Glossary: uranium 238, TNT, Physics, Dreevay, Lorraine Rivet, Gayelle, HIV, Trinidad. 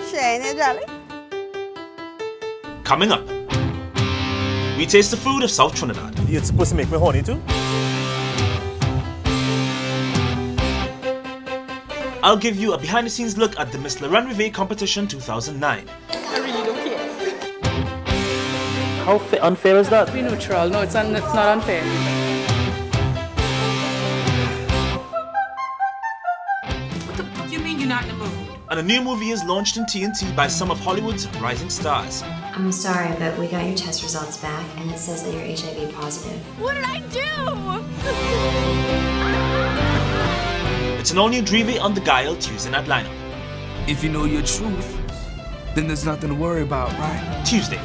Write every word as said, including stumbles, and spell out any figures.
and shine, eh, Jolly? Coming up, we taste the food of South Trinidad. You're supposed to make me horny too? I'll give you a behind-the-scenes look at the Miss Lorraine Rivet competition two thousand nine. I really don't care. How unfair is that? Be neutral. No, it's, un it's not unfair. What the f you mean you're not in the movie? And a new movie is launched in T N T by some of Hollywood's rising stars. I'm sorry, but we got your test results back, and it says that you're H I V positive. What did I do? It's an all-new Dreevay on the Gayelle Tuesday night lineup. If you know your truth, then there's nothing to worry about, right? Tuesday.